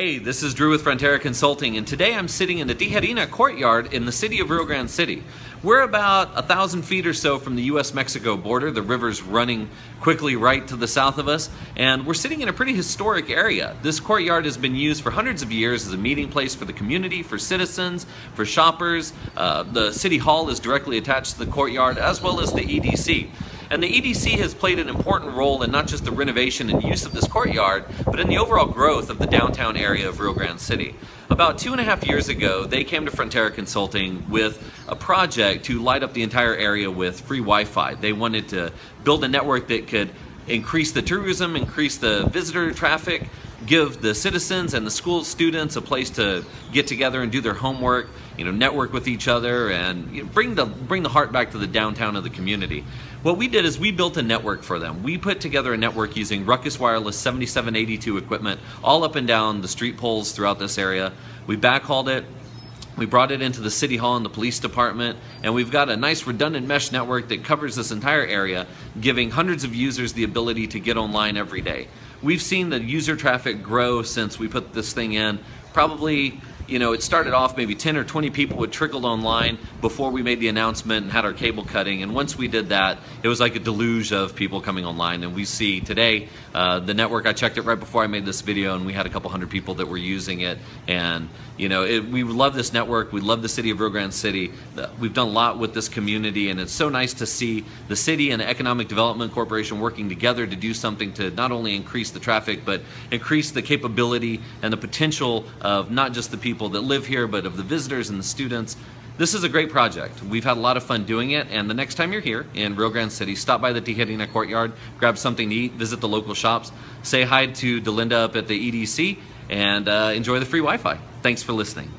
Hey, this is Drew with Frontera Consulting, and today I'm sitting in the Tijerina Courtyard in the city of Rio Grande City. We're about 1,000 feet or so from the U.S.-Mexico border. The river's running quickly right to the south of us, and we're sitting in a pretty historic area. This courtyard has been used for hundreds of years as a meeting place for the community, for citizens, for shoppers. The city hall is directly attached to the courtyard, as well as the EDC. And the EDC has played an important role in not just the renovation and use of this courtyard, but in the overall growth of the downtown area of Rio Grande City. About 2.5 years ago, they came to Frontera Consulting with a project to light up the entire area with free Wi-Fi. They wanted to build a network that could increase the tourism, increase the visitor traffic, give the citizens and the school students a place to get together and do their homework, network with each other, and bring the heart back to the downtown of the community. What we did is we built a network for them. We put together a network using Ruckus Wireless 7782 equipment all up and down the street poles throughout this area. We backhauled it. We brought it into the city hall and the police department, and we've got a nice redundant mesh network that covers this entire area, giving hundreds of users the ability to get online every day. We've seen the user traffic grow since we put this thing in. Probably, it started off maybe 10 or 20 people had trickled online before we made the announcement and had our cable cutting. And once we did that, it was like a deluge of people coming online. And we see today, the network, I checked it right before I made this video, and we had a couple hundred people that were using it. And, we love this network. We love the city of Rio Grande City. We've done a lot with this community, and it's so nice to see the city and the Economic Development Corporation working together to do something to not only increase the traffic, but increase the capability and the potential of not just the people that live here, but of the visitors and the students. This is a great project. We've had a lot of fun doing it, and the next time you're here in Rio Grande City, stop by the Tijerina Courtyard, grab something to eat, visit the local shops, say hi to Delinda up at the EDC, and enjoy the free Wi-Fi. Thanks for listening.